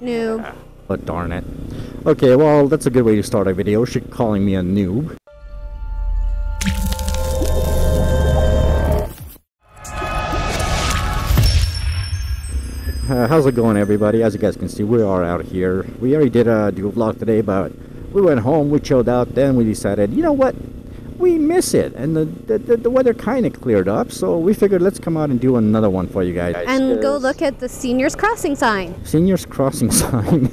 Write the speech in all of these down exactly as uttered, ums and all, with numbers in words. Noob. But darn it. Okay, well, that's a good way to start a video. She's calling me a noob. Uh, how's it going, everybody? As you guys can see, we are out here. We already did a duo vlog today, but we went home, we chilled out, then we decided, you know what? We miss it, and the the, the weather kind of cleared up, so we figured let's come out and do another one for you guys. And go look at the Seniors Crossing sign. Seniors Crossing sign.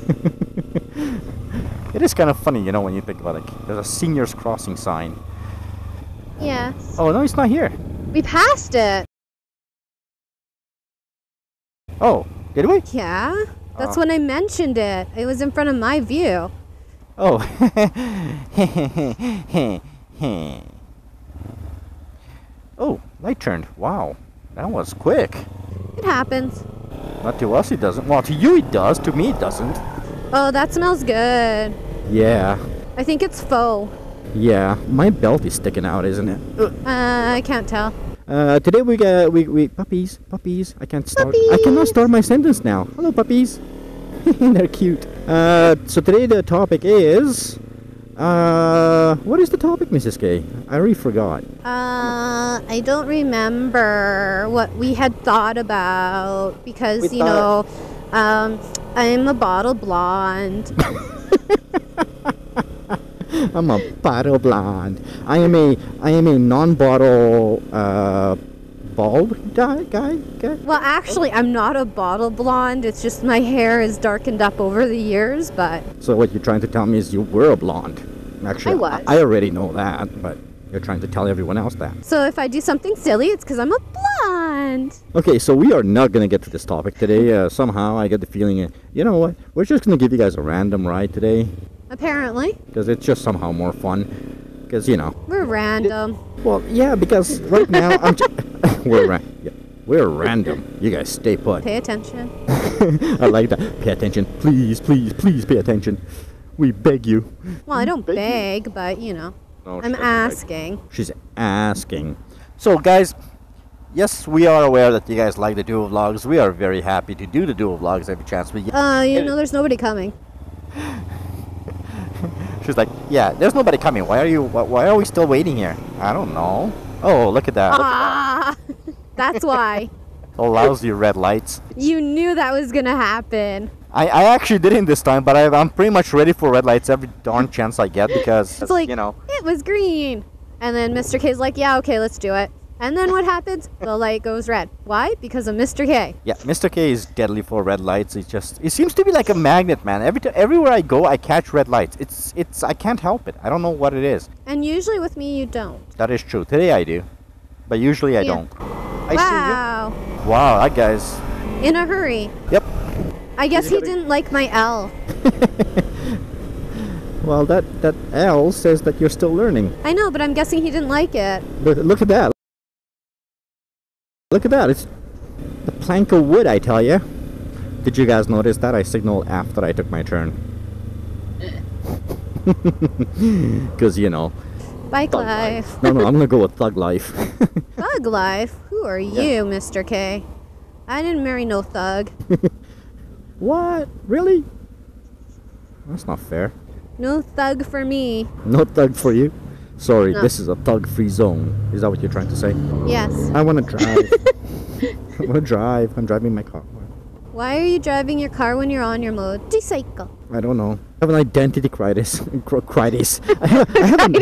It is kind of funny, you know, when you think about it. There's a Seniors Crossing sign. Yeah. Oh, no, it's not here. We passed it. Oh, did we? Yeah. That's uh. when I mentioned it. It was in front of my view. Oh. Oh, light turned. Wow, that was quick. It happens. Not to us, it doesn't. Well, to you it does. To me it doesn't. Oh, that smells good. Yeah. I think it's faux. Yeah, my belt is sticking out, isn't it? Ugh. Uh, I can't tell. Uh, today we got we we puppies, puppies. I can't start. Puppies. I cannot start my sentence now. Hello, puppies. They're cute. Uh, so today the topic is. Uh, what is the topic, Missus K? I already forgot. Uh, I don't remember what we had thought about because, we you know, um, I'm a bottle blonde. I'm a bottle blonde. I am a, I am a non-bottle, uh, bald guy, guy, guy? Well, actually, I'm not a bottle blonde. It's just my hair is darkened up over the years, but... So what you're trying to tell me is you were a blonde. Actually, I was. I, I already know that, but you're trying to tell everyone else that. So if I do something silly, it's because I'm a blonde. Okay, so we are not going to get to this topic today. Uh, somehow, I get the feeling, uh, you know what? We're just going to give you guys a random ride today. Apparently. Because it's just somehow more fun. Because, you know... We're random. It, well, yeah, because right now, I'm just... We're, ra yeah. We're random. You guys stay put. Pay attention. I like that. Pay attention. Please, please, please pay attention. We beg you. Well, I don't beg, beg you. But, you know, no, I'm asking. Beg. She's asking. So, guys, yes, we are aware that you guys like the duo vlogs. We are very happy to do the duo vlogs every chance we get. Uh, you know, there's nobody coming. She's like, yeah, there's nobody coming. Why are you? Why are we still waiting here? I don't know. Oh, look at that. Ah, that's why. Oh, lousy red lights. You knew that was gonna happen. I, I actually didn't this time, but I, I'm pretty much ready for red lights every darn chance I get because it's like, you know, it was green, and then Mister K's like, yeah, okay, let's do it. And then what happens? The light goes red. Why? Because of Mister K. Yeah, Mister K is deadly for red lights. It just it seems to be like a magnet, man. Every everywhere I go, I catch red lights. It's it's I can't help it. I don't know what it is. And usually with me, you don't. That is true. Today I do, but usually I yeah. don't. I wow. See you. Wow, that guy's in a hurry. Yep. I guess he didn't like my L. Well, that that L says that you're still learning. I know, but I'm guessing he didn't like it. But look at that. Look at that, it's the plank of wood, I tell you. Did you guys notice that? I signaled after I took my turn. Because, you know. Bike life. life. No, no, I'm going to go with thug life. Thug life? Who are you, yeah. Mister K? I didn't marry no thug. What? Really? That's not fair. No thug for me. No thug for you? Sorry, no. This is a thug-free zone. Is that what you're trying to say? Yes. I want to drive. I want to drive. I'm driving my car. Why are you driving your car when you're on your motorcycle? I don't know. I have an identity crisis. Critis. I have, I have, an,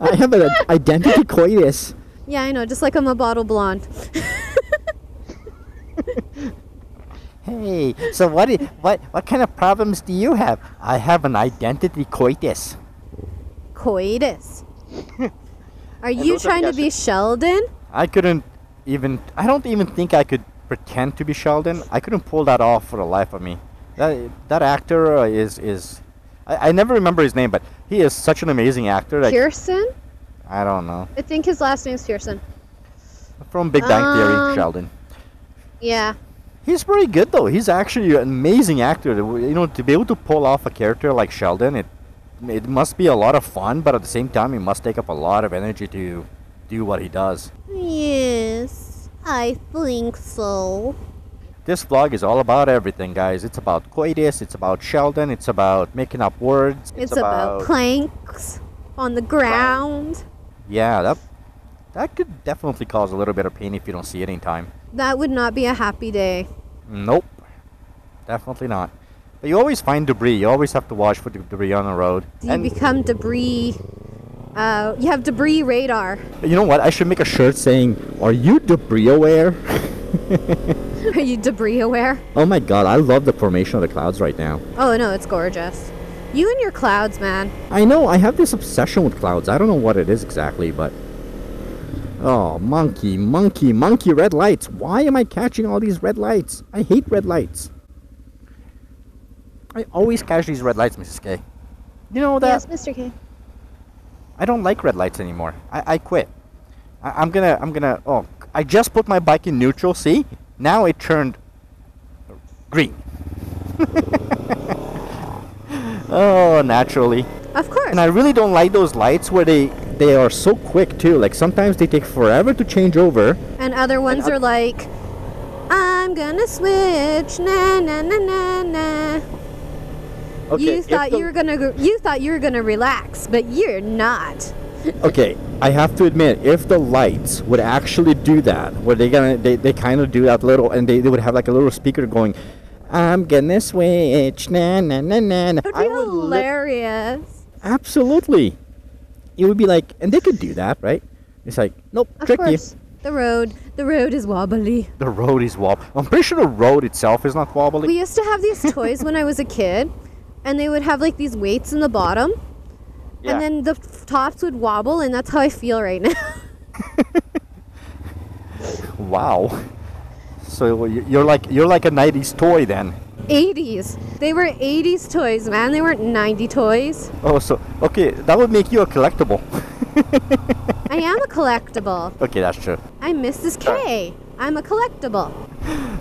I have an identity coitus. Yeah, I know. Just like I'm a bottle blonde. Hey, so what, is, what, what kind of problems do you have? I have an identity coitus. Coitus. Are you trying to be Sheldon? I couldn't even, I don't even think I could pretend to be Sheldon. I couldn't pull that off for the life of me. That, that actor is, is I, I never remember his name, but he is such an amazing actor. Like, Pearson? I don't know. I think his last name's Pearson. From Big Bang um, Theory, Sheldon. Yeah. He's pretty good though. He's actually an amazing actor. You know, to be able to pull off a character like Sheldon, it It must be a lot of fun, but at the same time, it must take up a lot of energy to do what he does. Yes, I think so. This vlog is all about everything, guys. It's about coitus, it's about Sheldon, it's about making up words. It's, it's about, about planks on the ground. Yeah, that, that could definitely cause a little bit of pain if you don't see it in time. That would not be a happy day. Nope. Definitely not. But you always find debris. You always have to watch for debris on the road. You and become debris. Uh, you have debris radar. You know what? I should make a shirt saying, "Are you debris aware?" Are you debris aware? Oh my god, I love the formation of the clouds right now. Oh no, it's gorgeous. You and your clouds, man. I know, I have this obsession with clouds. I don't know what it is exactly, but... Oh, monkey, monkey, monkey, red lights. Why am I catching all these red lights? I hate red lights. I always catch these red lights, Missus K. You know that? Yes, Mister K. I don't like red lights anymore. I, I quit. I, I'm gonna, I'm gonna, oh, I just put my bike in neutral, see? Now it turned green. Oh, naturally. Of course. And I really don't like those lights where they, they are so quick too. Like sometimes they take forever to change over. And other ones and are like, I'm gonna switch, na na na na na. Okay, you thought you were gonna you thought you were gonna relax, but you're not. Okay, I have to admit, if the lights would actually do that, where they gonna they, they kind of do that little, and they, they would have like a little speaker going, I'm gonna switch, na na na na. That would be hilarious. Absolutely, it would be like, and they could do that, right? It's like, nope, trick you. The road, the road is wobbly. The road is wobbly. I'm pretty sure the road itself is not wobbly. We used to have these toys when I was a kid. And they would have like these weights in the bottom, yeah. And then the tops would wobble, and that's how I feel right now. Wow! So you're like you're like a nineties toy then. eighties. They were eighties toys, man. They weren't ninety toys. Oh, so okay, that would make you a collectible. I am a collectible. Okay, that's true. I'm Missus K. I'm a collectible.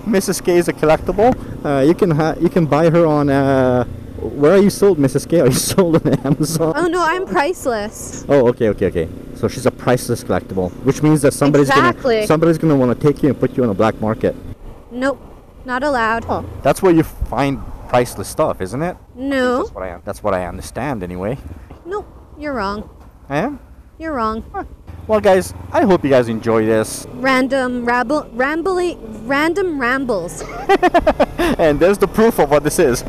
Missus K is a collectible. Uh, you can ha you can buy her on. Uh, Where are you sold, Missus K? Are you sold on Amazon? Oh no, I'm priceless. Oh, okay, okay, okay. So she's a priceless collectible, which means that somebody's exactly. gonna somebody's gonna want to take you and put you on a black market. Nope, not allowed. Oh, that's where you find priceless stuff, isn't it? No. That's what I that's what I understand anyway. Nope, you're wrong. I am? You're wrong. Huh. Well, guys, I hope you guys enjoy this. Random rabble, rambly, random rambles. And there's the proof of what this is.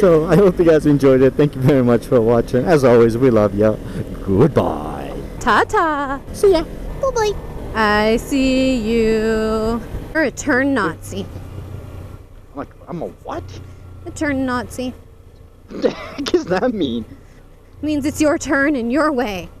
So I hope you guys enjoyed it. Thank you very much for watching. As always, we love you. Goodbye. Ta-ta. See ya. Bye-bye. I see you. You're a turn Nazi. I'm like, I'm a what? A turn Nazi. What the heck does that mean? It means it's your turn and your way.